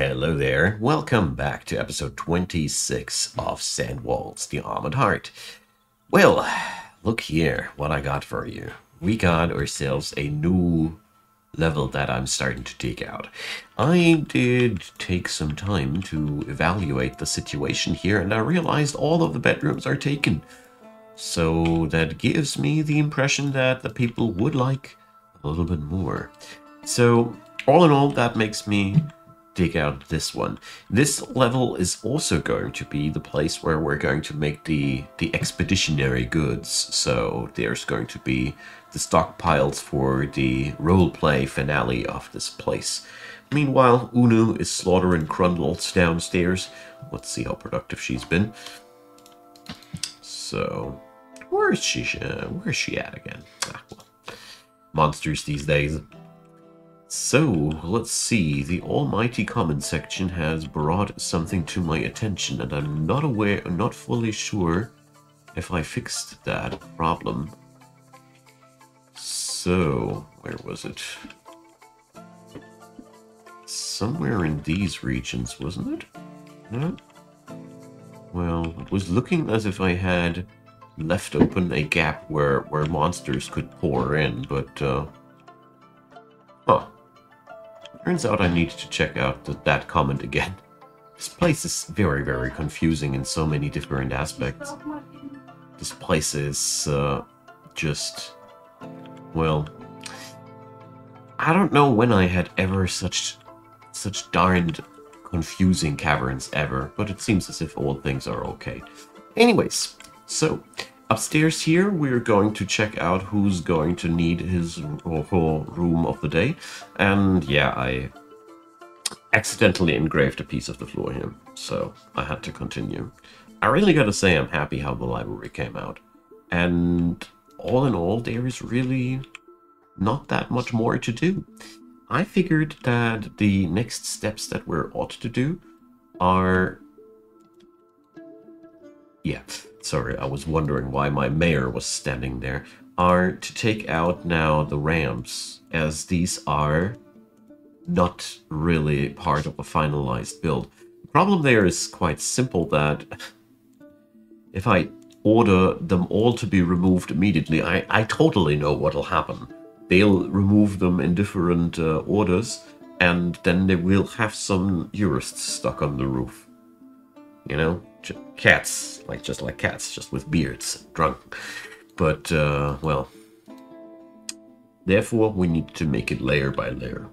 Hello there, welcome back to episode 26 of Sandwalls, the Almond Heart. Well, look here, what I got for you. We got ourselves a new level that I'm starting to dig out. I did take some time to evaluate the situation here, and I realized all of the bedrooms are taken. So that gives me the impression that the people would like a little bit more. So all in all, that makes me dig out this one. This level is also going to be the place where we're going to make the expeditionary goods. So there's going to be the stockpiles for the roleplay finale of this place. Meanwhile, Unu is slaughtering Crundles downstairs. Let's see how productive she's been. So, where is she at again? Ah, well, monsters these days. So, let's see, the almighty comment section has brought something to my attention, and I'm not fully sure if I fixed that problem. So, where was it? Somewhere in these regions, wasn't it? No? Well, it was looking as if I had left open a gap where monsters could pour in, but, huh. Turns out I need to check out that comment again. This place is very, very confusing in so many different aspects. This place is, just, well, I don't know when I had ever such darned confusing caverns ever, but it seems as if all things are okay. Anyways, so upstairs here we're going to check out who's going to need his room of the day. And yeah, I accidentally engraved a piece of the floor here, so I had to continue. I really gotta say I'm happy how the library came out. And all in all, there is really not that much more to do. I figured that the next steps that we're ought to do are... Yeah, sorry, I was wondering why my mayor was standing there. Are to take out now the ramps, as these are not really part of a finalized build. The problem there is quite simple, that if I order them all to be removed immediately, I totally know what'll happen. They'll remove them in different orders, and then they will have some jurists stuck on the roof. You know, cats, like cats, just with beards, drunk. But, well, therefore we need to make it layer by layer.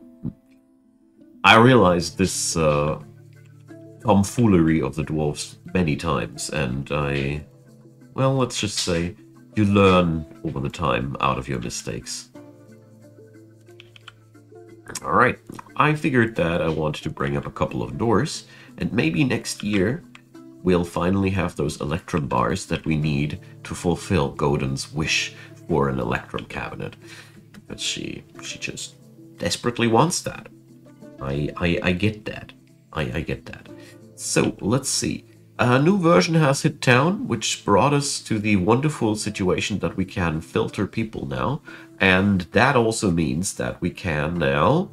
I realized this tomfoolery of the dwarves many times, and I, well, let's just say, you learn over the time out of your mistakes. Alright, I figured that I wanted to bring up a couple of doors, and maybe next year we'll finally have those Electrum bars that we need to fulfill Golden's wish for an Electrum cabinet. But she just desperately wants that. I get that. I get that. So, let's see. A new version has hit town, which brought us to the wonderful situation that we can filter people now. And that also means that we can now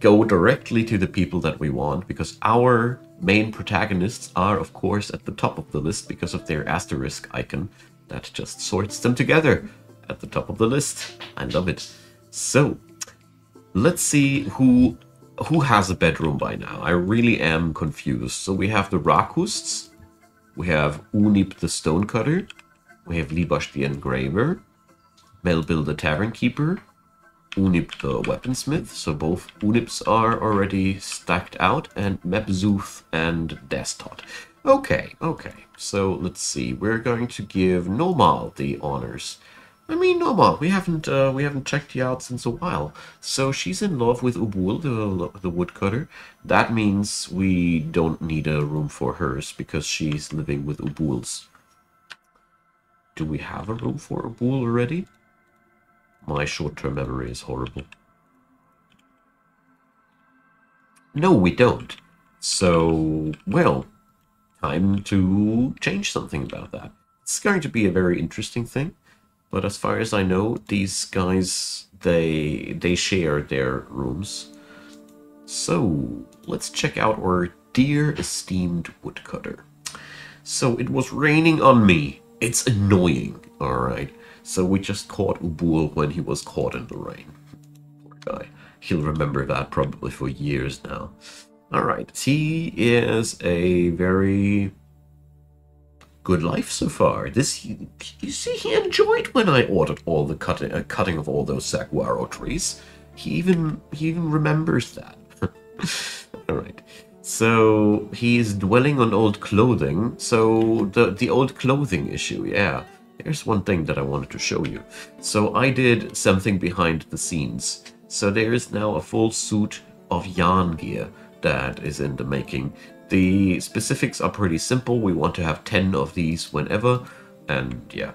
go directly to the people that we want, because our main protagonists are, of course, at the top of the list because of their asterisk icon that just sorts them together at the top of the list. I love it. So, let's see who has a bedroom by now? I really am confused. So we have the Rakusts, we have Unip the Stonecutter, we have Libash the Engraver, Melbil the Tavern Keeper, Unip the Weaponsmith. So both Unips are already stacked out, and Mebzuth and Destot. Okay, okay. So let's see. We're going to give Nomal the honors. I mean, Nomal, we haven't checked you out since a while. So she's in love with Ubul, the woodcutter. That means we don't need a room for hers because she's living with Ubul's. Do we have a room for Ubul already? My short-term memory is horrible. No, we don't. So, well, time to change something about that. It's going to be a very interesting thing. But as far as I know, these guys, they share their rooms. So, let's check out our dear esteemed woodcutter. So, it was raining on me. It's annoying. Alright. So, we just caught Ubul when he was caught in the rain. Poor guy. He'll remember that probably for years now. Alright. He is a very good life so far. This, you see, he enjoyed when I ordered all the cutting of all those saguaro trees. He even remembers that. All right. So he's dwelling on old clothing. So the old clothing issue, yeah. Here's one thing that I wanted to show you. So I did something behind the scenes. So there is now a full suit of yarn gear that is in the making. The specifics are pretty simple. We want to have 10 of these whenever, and yeah.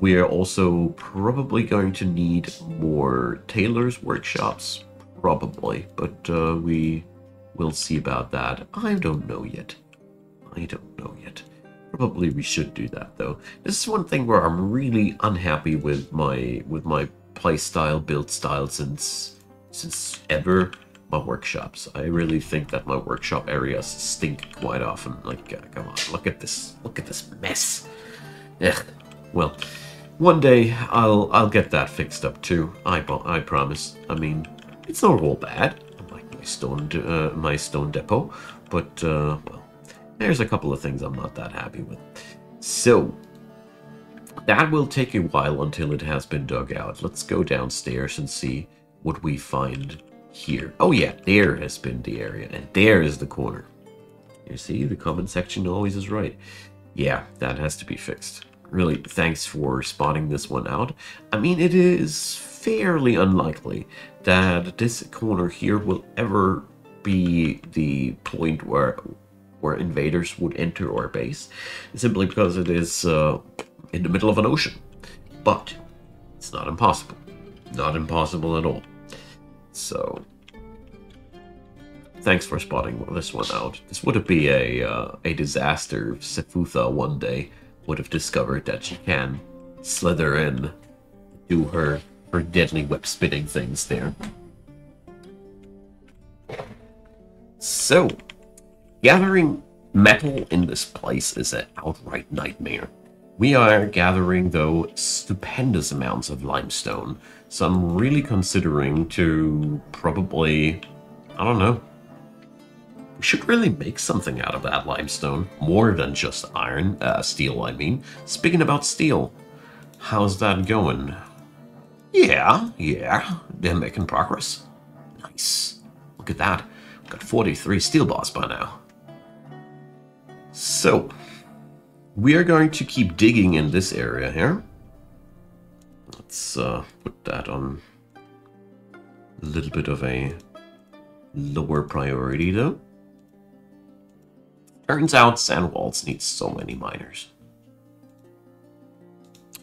We are also probably going to need more tailors' workshops, probably, but we will see about that. I don't know yet. I don't know yet. Probably we should do that though. This is one thing where I'm really unhappy with my playstyle, build style since ever. My workshops. I really think that my workshop areas stink quite often. Like, come on, look at this mess. Ugh. Well, one day I'll get that fixed up too. I promise. I mean, it's not all bad. I like my stone depot, but well, there's a couple of things I'm not that happy with. So that will take a while until it has been dug out. Let's go downstairs and see what we find. Here. Oh yeah, there has been the area, and there is the corner. You see, the comment section always is right. Yeah, that has to be fixed. Really, thanks for spotting this one out. I mean, it is fairly unlikely that this corner here will ever be the point where invaders would enter our base, simply because it is in the middle of an ocean. But it's not impossible. Not impossible at all. So, thanks for spotting this one out. This would be a disaster if Sefutha one day would have discovered that she can slither in, do her deadly web-spitting things there. So, gathering metal in this place is an outright nightmare. We are gathering, though, stupendous amounts of limestone, so I'm really considering to probably, I don't know, we should really make something out of that limestone, more than just iron, steel I mean. Speaking about steel, how's that going? Yeah, they're making progress. Nice, look at that, we've got 43 steel bars by now. So, we are going to keep digging in this area here. Let's put that on a little bit of a lower priority though. Turns out Sandwalls needs so many miners.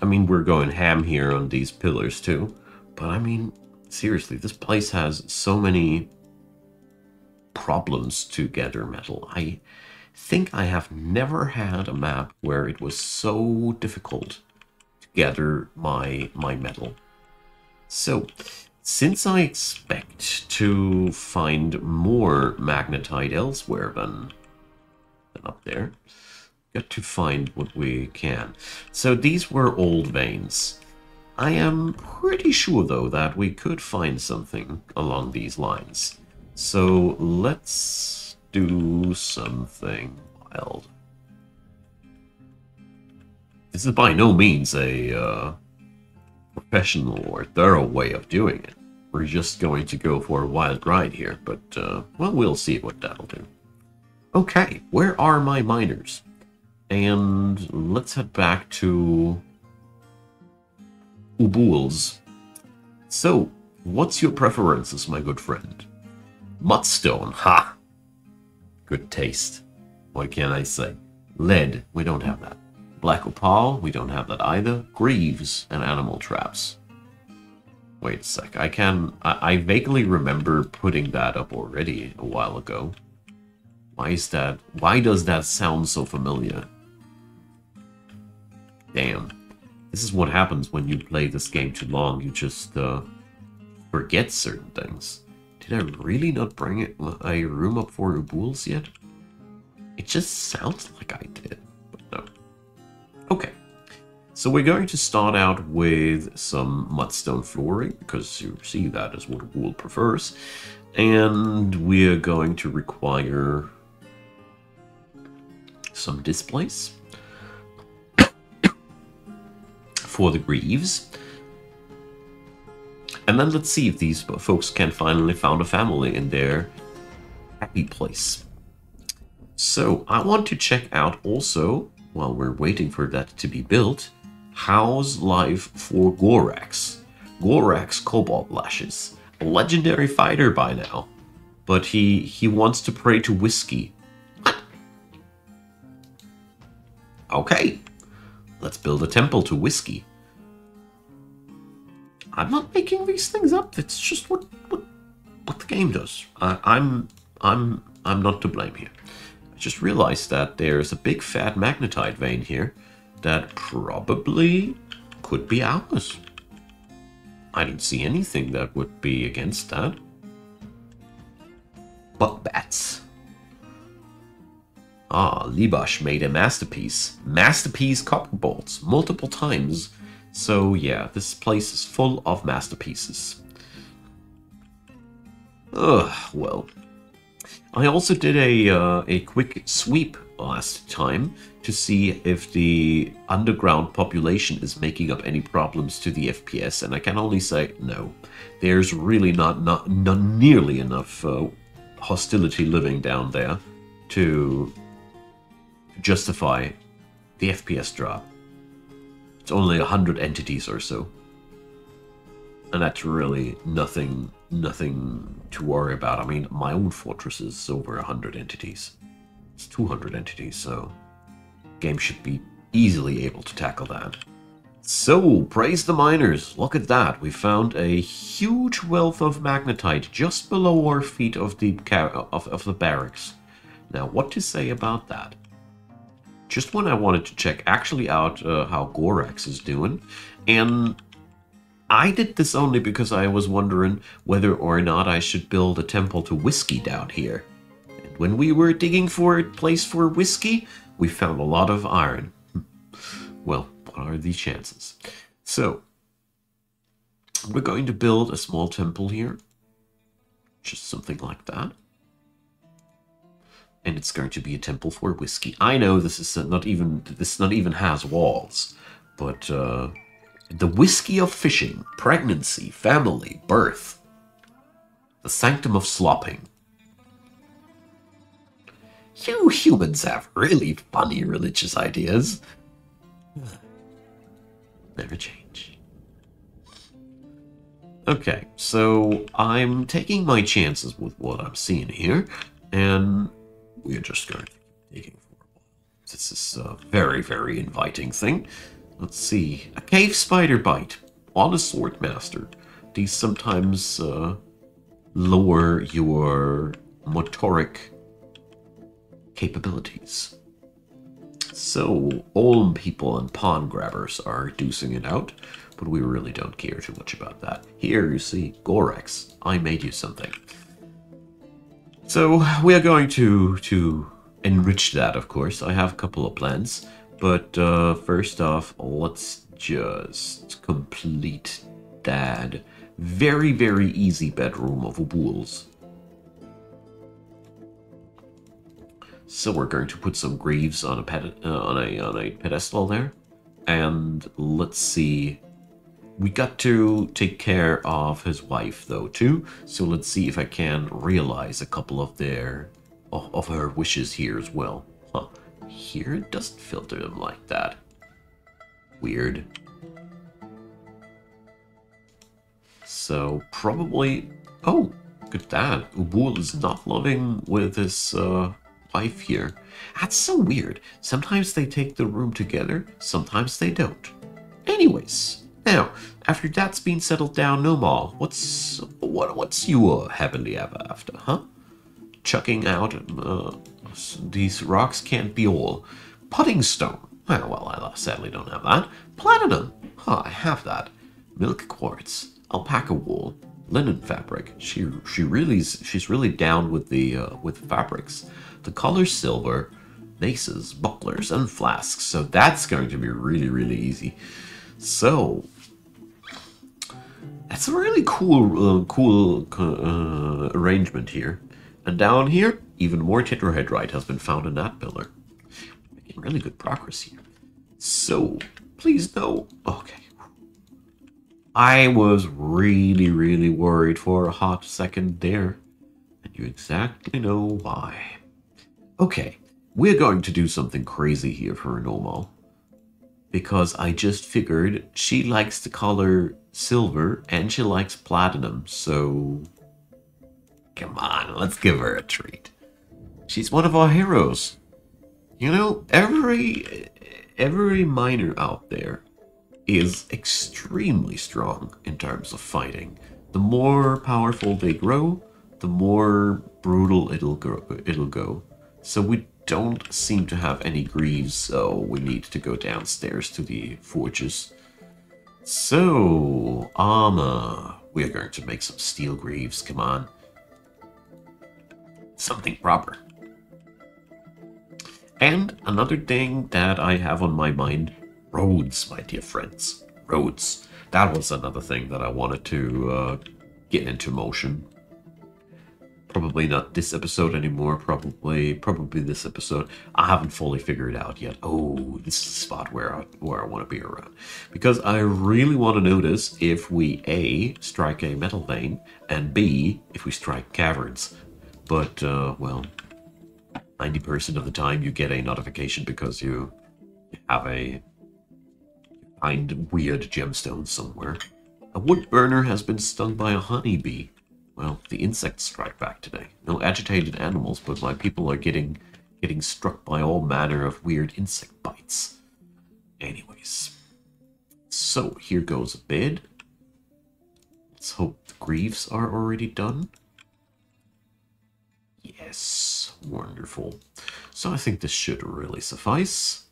I mean, we're going ham here on these pillars too, but I mean, seriously, this place has so many problems to gather metal. I think I have never had a map where it was so difficult to gather my metal. So, since I expect to find more magnetite elsewhere than up there, got to find what we can. So these were old veins. I am pretty sure though that we could find something along these lines. So let's do something wild. This is by no means a professional or thorough way of doing it. We're just going to go for a wild ride here, but well, we'll see what that'll do. Okay, where are my miners? And let's head back to Ubul's. So, what's your preferences, my good friend? Mudstone, ha! Good taste. What can I say? Lead, we don't have that. Black opal, we don't have that either. Greaves and animal traps. Wait a sec, I vaguely remember putting that up already a while ago. Why does that sound so familiar? Damn. This is what happens when you play this game too long, you just forget certain things. Did I really not bring a room up for Ubuls yet? It just sounds like I did, but no. Okay, so we're going to start out with some mudstone flooring, because you see that is what Ubul prefers. And we're going to require some displays for the Greaves. And then let's see if these folks can finally found a family in their happy place. So I want to check out also, while we're waiting for that to be built, how's life for Gorax. Gorax Cobalt Lashes, a legendary fighter by now, but he wants to pray to Whiskey. What? Okay, let's build a temple to Whiskey. I'm not making these things up. It's just what the game does. I'm not to blame here. I just realized that there's a big fat magnetite vein here that probably could be ours. I didn't see anything that would be against that. But bats. Ah, Libash made a masterpiece. Masterpiece copper bolts multiple times. So yeah, this place is full of masterpieces. Well. I also did a quick sweep last time to see if the underground population is making up any problems to the FPS, and I can only say no. There's really not nearly enough hostility living down there to justify the FPS drop. It's only 100 entities or so, and that's really nothing to worry about. I mean, my own fortress is over 100 entities. It's 200 entities, so game should be easily able to tackle that. So, praise the miners! Look at that! We found a huge wealth of magnetite just below our feet of the barracks. Now, what to say about that? Just when I wanted to check actually out how Gorax is doing, and I did this only because I was wondering whether or not I should build a temple to Whiskey down here. And when we were digging for a place for Whiskey, we found a lot of iron. Well, what are the chances? So, we're going to build a small temple here. Just something like that. And it's going to be a temple for Whiskey. I know this not even has walls, but the Whiskey of fishing, pregnancy, family, birth, the sanctum of slopping. You humans have really funny religious ideas. Never change. Okay, so I'm taking my chances with what I'm seeing here, and we're just going to keep digging for a while. This is a very, very inviting thing. Let's see. A cave spider bite on a swordmaster. These sometimes lower your motoric capabilities. So, Olm people and pawn grabbers are deucing it out, but we really don't care too much about that. Here, you see, Gorax, I made you something. So we are going to enrich that, of course. I have a couple of plans, but first off, let's just complete that very, very easy bedroom of Ubul's. So we're going to put some Greaves on a pedestal there, and let's see. We got to take care of his wife, though, too. So let's see if I can realize a couple of her wishes here as well. Huh. Here it doesn't filter them like that. Weird. So probably... Oh, look at that. Ubul is not loving with his wife here. That's so weird. Sometimes they take the room together. Sometimes they don't. Anyways... Now, after that's been settled down, Nomal, what's your happily ever after, huh? Chucking out these rocks can't be all. Putting stone. Well, I sadly don't have that. Platinum. I have that. Milk quartz. Alpaca wool. linen fabric. She's really down with fabrics. The color silver, maces, bucklers, and flasks. So that's going to be really easy. So that's a really cool arrangement here. And down here, even more tetrahedrite has been found in that pillar. Making really good progress here. So please no. Okay. I was really worried for a hot second there, and you exactly know why. Okay, we're going to do something crazy here for Nomal, because I just figured she likes the color silver and she likes platinum, so come on, let's give her a treat. She's one of our heroes. You know, every miner out there is extremely strong in terms of fighting. The more powerful they grow, the more brutal it'll go. So we don't seem to have any greaves, so we need to go downstairs to the forges. So armor, we're going to make some steel greaves. Come on, something proper. And another thing that I have on my mind: roads, my dear friends. Roads. That was another thing that I wanted to get into motion. Probably not this episode anymore. Probably this episode. I haven't fully figured it out yet. Oh, this is the spot where I want to be around. Because I really want to notice if we, A, strike a metal vein, and B, if we strike caverns. But, well, 90% of the time you get a notification because you have a find weird gemstone somewhere. A wood burner has been stung by a honeybee. Well, the insects strike back today. No agitated animals, but my people are getting struck by all manner of weird insect bites. Anyways, so here goes a bid. Let's hope the greaves are already done. Yes, wonderful. So I think this should really suffice.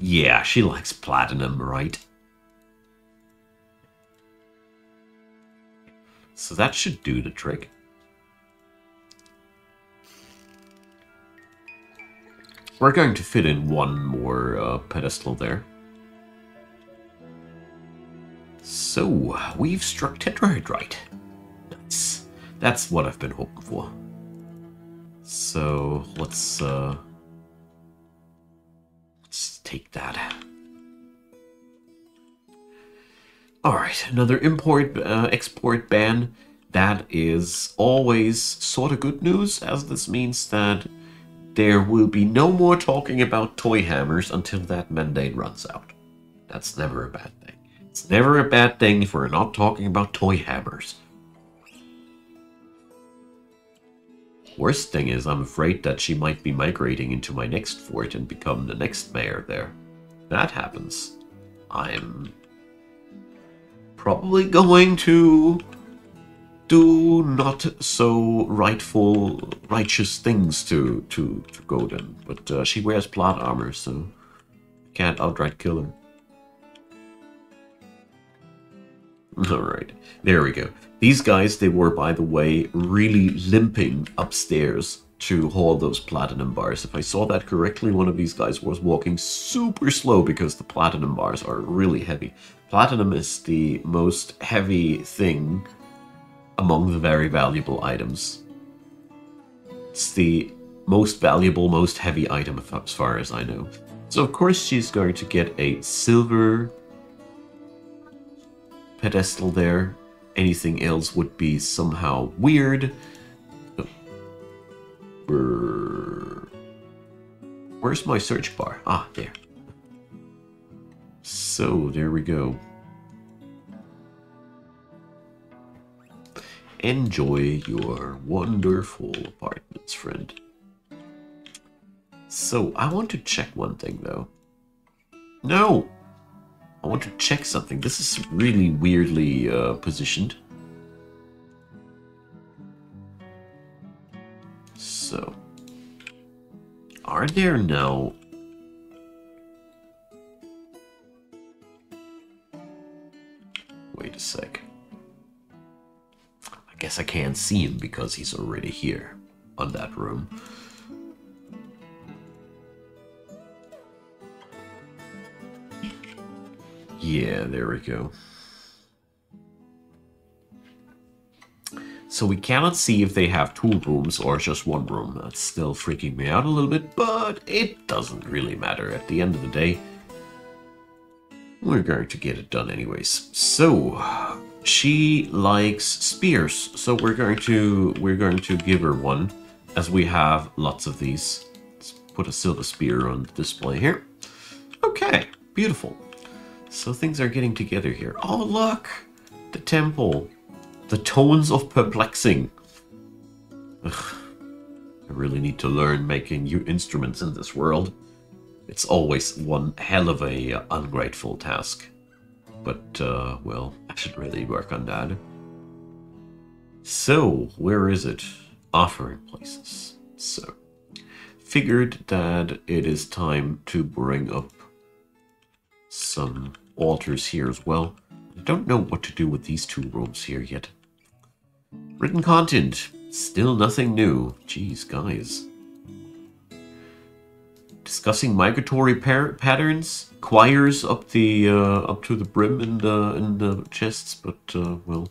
Yeah, she likes platinum, right? So that should do the trick. We're going to fit in one more pedestal there. So, we've struck tetrahedrite. Nice. That's what I've been hoping for. So, let's take that. Alright, another export ban. That is always sort of good news, as this means that there will be no more talking about toy hammers until that mandate runs out. That's never a bad thing. It's never a bad thing if we're not talking about toy hammers. Worst thing is, I'm afraid that she might be migrating into my next fort and become the next mayor there. If that happens, I'm probably going to do not so righteous things to Golden. But she wears plot armor, so I can't outright kill her. Alright, there we go. These guys, they were, by the way, really limping upstairs to haul those platinum bars. If I saw that correctly, one of these guys was walking super slow because the platinum bars are really heavy. Platinum is the most heavy thing among the very valuable items. It's the most valuable, most heavy item as far as I know. So of course she's going to get a silver pedestal there. Anything else would be somehow weird. Where's my search bar? Ah, there. So, there we go. Enjoy your wonderful apartments, friend. So, I want to check one thing, though. No! I want to check something. This is really weirdly positioned. So, are there no... a sec. I guess I can't see him because he's already here on that room. Yeah, there we go. So we cannot see if they have two rooms or just one room. That's still freaking me out a little bit, but it doesn't really matter. At the end of the day, we're going to get it done anyways. So she likes spears, so we're going to give her one, as we have lots of these. Let's put a silver spear on the display here. Okay, beautiful. So things are getting together here. Oh look, the temple. The Tones of Perplexing. Ugh, I really need to learn making new instruments in this world. It's always one hell of a ungrateful task. But, well, I should really work on that. So, where is it? Offering places. So, figured that it is time to bring up some altars here as well. I don't know what to do with these two rooms here yet. Written content. Still nothing new. Jeez, guys. Discussing migratory patterns. Choirs up to the brim in the chests, but well,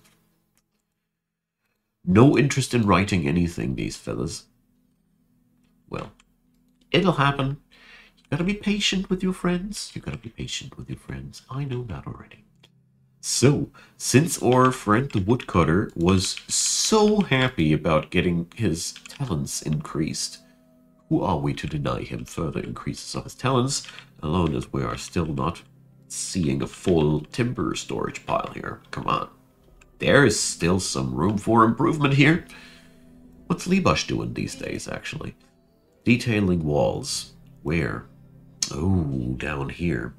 no interest in writing anything, these fellas. Well, it'll happen. You gotta be patient with your friends. You gotta be patient with your friends. I know that already. So, since our friend the woodcutter was so happy about getting his talents increased, who are we to deny him further increases of his talents, alone as we are still not seeing a full timber storage pile here? Come on. There is still some room for improvement here. What's Libash doing these days, actually? Detailing walls. Where? Oh, down here.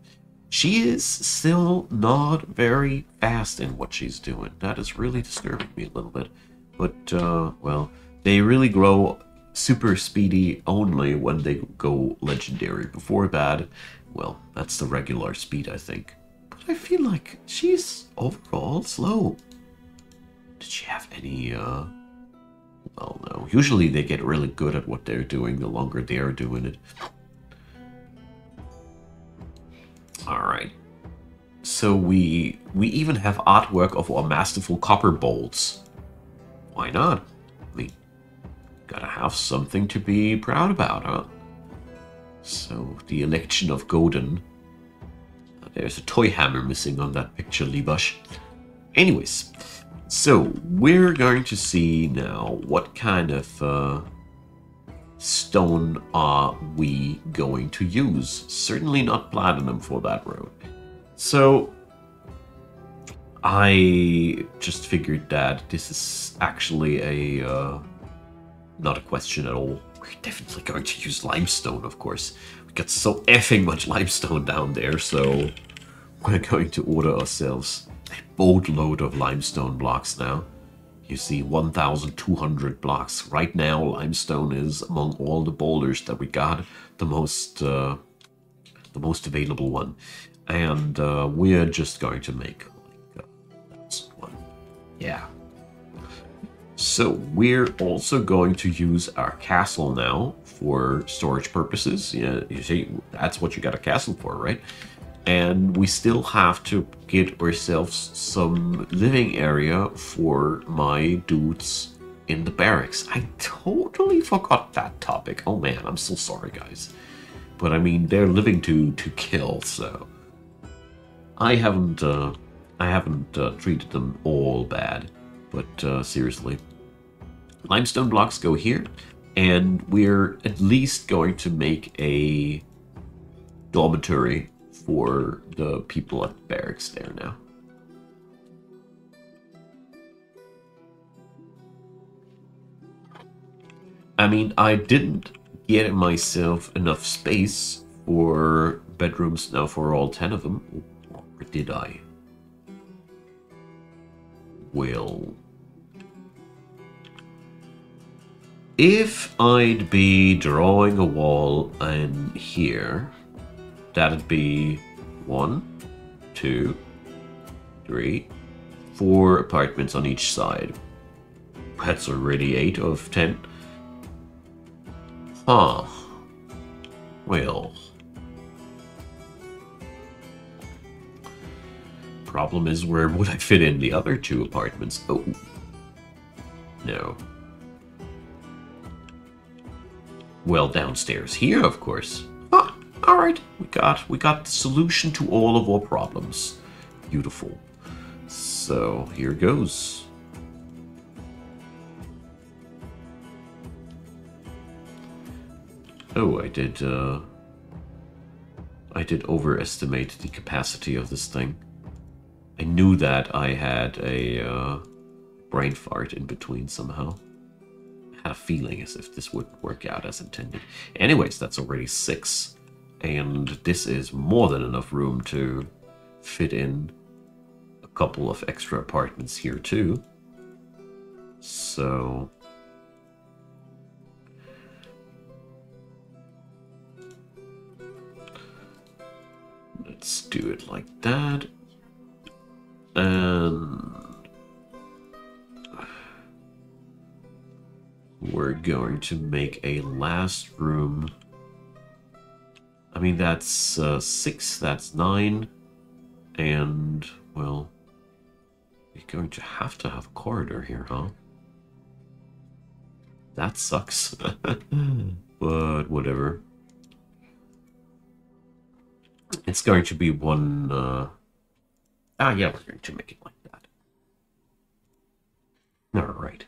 She is still not very fast in what she's doing. That is really disturbing me a little bit. But, well, they really grow super speedy only when they go legendary. Before that, well, that's the regular speed, I think. But I feel like she's overall slow. Did she have any, well, no. Usually they get really good at what they're doing the longer they're doing it. Alright, so we even have artwork of our masterful copper bolts. Why not? I mean, gotta have something to be proud about, huh? So, the election of Golden. There's a toy hammer missing on that picture, Libash. Anyways, so we're going to see now what kind of stone are we going to use. Certainly not platinum for that road. So I just figured that this is actually a not a question at all. We're definitely going to use limestone, of course. We got so effing much limestone down there, so we're going to order ourselves a boatload of limestone blocks now. You see, 1,200 blocks. Right now, limestone is, among all the boulders that we got, the most available one. And we're just going to make like that's one. Yeah. So we're also going to use our castle now for storage purposes. Yeah, you see, that's what you got a castle for, right? And we still have to get ourselves some living area for my dudes in the barracks. I totally forgot that topic. Oh man, I'm so sorry, guys. But I mean, they're living to kill, so I haven't treated them all bad. But seriously, limestone blocks go here, and we're at least going to make a dormitory for the people at the barracks there now. I mean, I didn't get myself enough space for bedrooms now for all 10 of them. Or did I? Well, if I'd be drawing a wall in here, that'd be 1, 2, 3, 4 apartments on each side. That's already 8 of 10. Huh. Well. Problem is, where would I fit in the other 2 apartments? Oh. No. Well, downstairs here, of course. Ah, alright. We got the solution to all of our problems. Beautiful. So, here goes. Oh, I did overestimate the capacity of this thing. I knew that I had a brain fart in between somehow. I had a feeling as if this would work out as intended. Anyways, that's already 6. And this is more than enough room to fit in a couple of extra apartments here too. So... let's do it like that. And we're going to make a last room. I mean, that's 6, that's 9. And, well, we're going to have a corridor here, huh? That sucks. But whatever. It's going to be one, yeah, we're going to make it like that. Alright.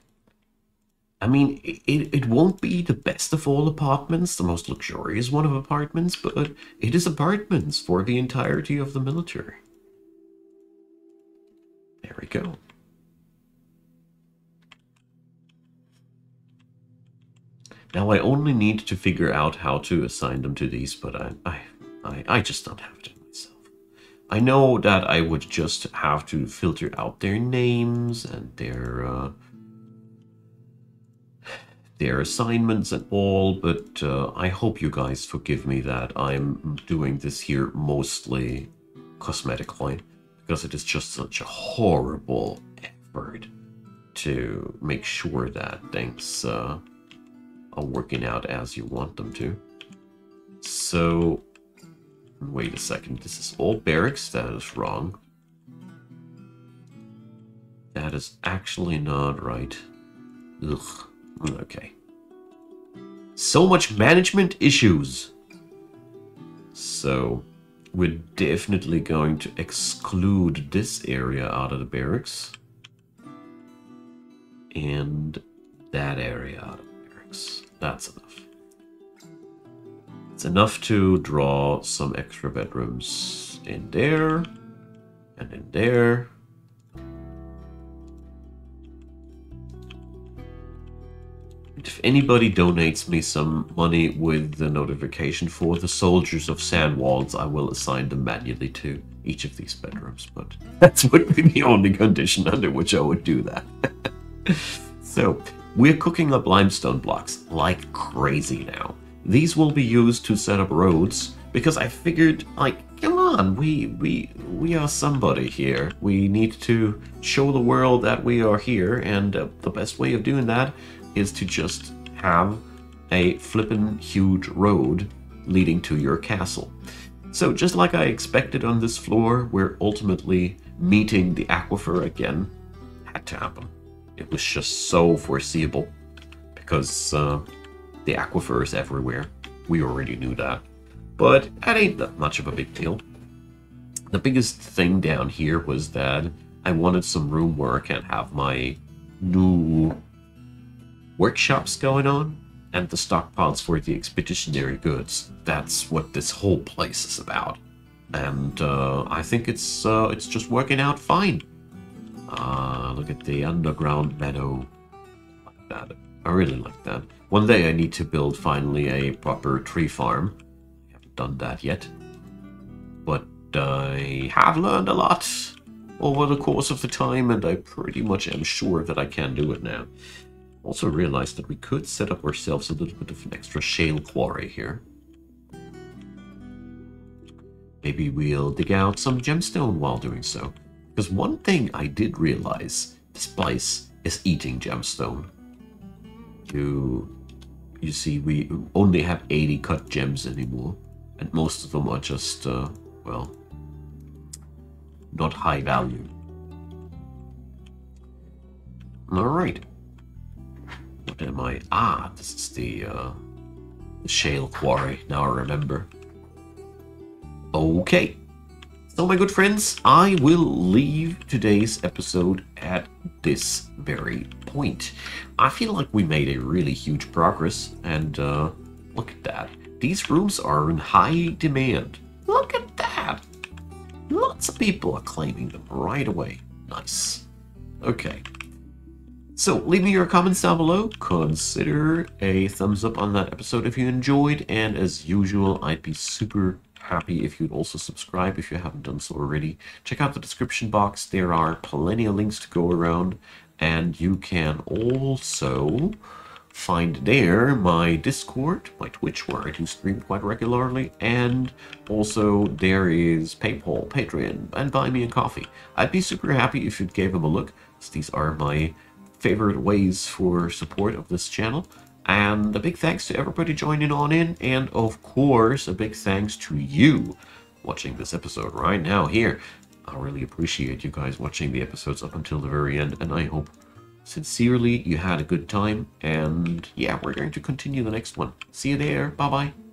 I mean, it won't be the best of all apartments, the most luxurious one of apartments, but it is apartments for the entirety of the military. There we go. Now I only need to figure out how to assign them to these, but I just don't have it in myself. I know that I would just have to filter out their names and their assignments and all, but I hope you guys forgive me that I'm doing this here mostly cosmetically, because it is just such a horrible effort to make sure that things are working out as you want them to. So... wait a second, this is all barracks? That is wrong. That is actually not right. Ugh. Okay. So much management issues! So, we're definitely going to exclude this area out of the barracks. And that area out of the barracks. That's enough. It's enough to draw some extra bedrooms in there and in there. If anybody donates me some money with the notification for the soldiers of Sandwalls, I will assign them manually to each of these bedrooms, but that would be the only condition under which I would do that. So we're cooking up limestone blocks like crazy now. These will be used to set up roads, because I figured, like, come on, we are somebody here. We need to show the world that we are here, and the best way of doing that is to just have a flippin' huge road leading to your castle. So, just like I expected on this floor, we're ultimately meeting the aquifer again. Had to happen. It was just so foreseeable, because, the aquifer is everywhere. We already knew that. But that ain't that much of a big deal. The biggest thing down here was that I wanted some room where I can have my new workshops going on and the stockpiles for the expeditionary goods. That's what this whole place is about. And I think it's just working out fine. Look at the underground meadow. Like that. I really like that. One day I need to build finally a proper tree farm. I haven't done that yet. But I have learned a lot over the course of the time, and I pretty much am sure that I can do it now. Also realized that we could set up ourselves a little bit of an extra shale quarry here. Maybe we'll dig out some gemstone while doing so. Because one thing I did realize, Spice is eating gemstone. You see, we only have 80 cut gems anymore, and most of them are just, well, not high value. Alright. What am I? Ah, this is the shale quarry, now I remember. Okay. So, my good friends, I will leave today's episode at this very point. I feel like we made a really huge progress, and look at that. These rooms are in high demand. Look at that! Lots of people are claiming them right away. Nice. Okay. So, leave me your comments down below. Consider a thumbs up on that episode if you enjoyed, and as usual, I'd be super happy if you'd also subscribe if you haven't done so already. Check out the description box. There are plenty of links to go around, and you can also find there my Discord, my Twitch, where I do stream quite regularly, and also there is PayPal, Patreon, and Buy Me a Coffee. I'd be super happy if you gave them a look, as these are my favorite ways for support of this channel. And a big thanks to everybody joining on in, and of course, a big thanks to you watching this episode right now here. I really appreciate you guys watching the episodes up until the very end, and I hope sincerely you had a good time. And yeah, we're going to continue the next one. See you there. Bye-bye.